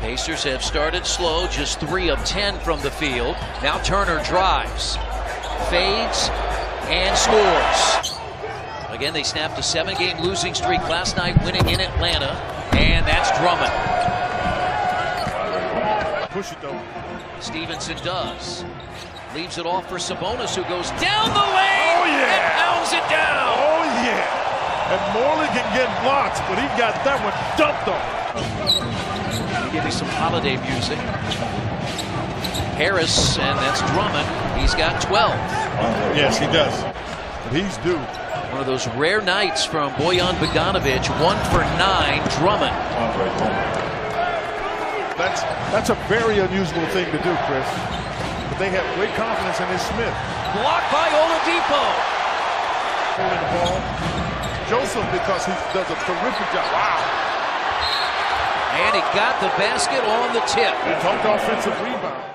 Pacers have started slow, just 3 of 10 from the field. Now Turner drives, fades, and scores. Again, they snapped a 7-game losing streak last night, winning in Atlanta, and that's Drummond. Push it though. Stevenson does. Leaves it off for Sabonis, who goes down the lane and pounds it down. Oh yeah, and Morley can get blocks, but he got that one dumped on. Give me some holiday music. Harris, and that's Drummond. He's got 12. Yes, he does. But he's due. One of those rare nights from Boyan Bogdanovich. 1 for 9, Drummond. That's a very unusual thing to do, Chris. But they have great confidence in his Smith. Blocked by Oladipo. Holding the ball. Joseph, because he does a terrific job. Wow. And he got the basket on the tip. He took offensive rebound.